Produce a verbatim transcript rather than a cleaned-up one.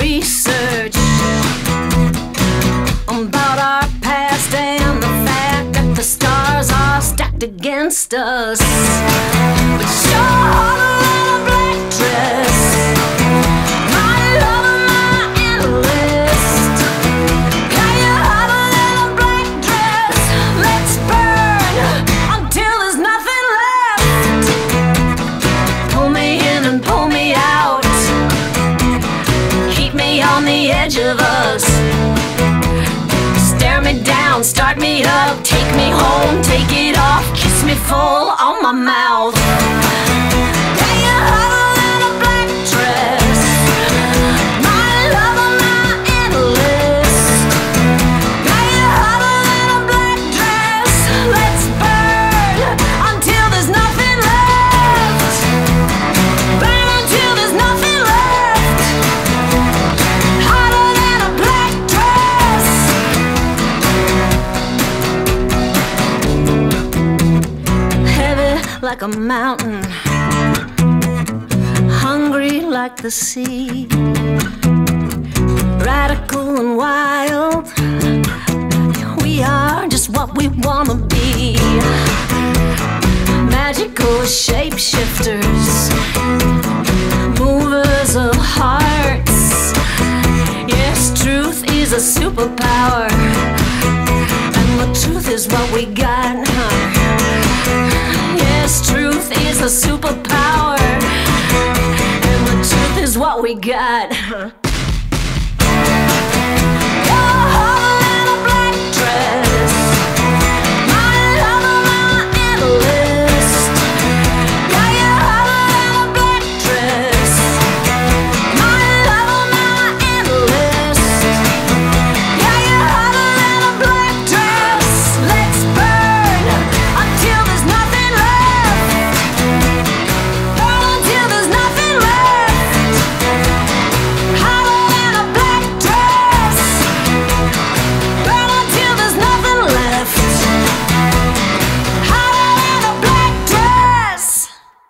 research about our past and the fact that the stars are stacked against us. But sure, the little black dress, my love of my enlist. Can you have a little black dress? Let's burn until there's nothing left. Pull me in and pull me out, keep me on the edge of us. Down, start me up, take me home, take it off, kiss me full on my mouth. Can you have a little black dress? My love of my enlist. Can you have a little black dress? Let's burn until there's nothing left. Burn until there's nothing left. Hotter than a black dress. Like a mountain, hungry like the sea, radical and wild, we are just what we wanna be. Magical shapeshifters, movers of hearts. Yes, truth is a superpower, and the truth is what we got now. Yes, truth is a superpower, and the truth is what we got.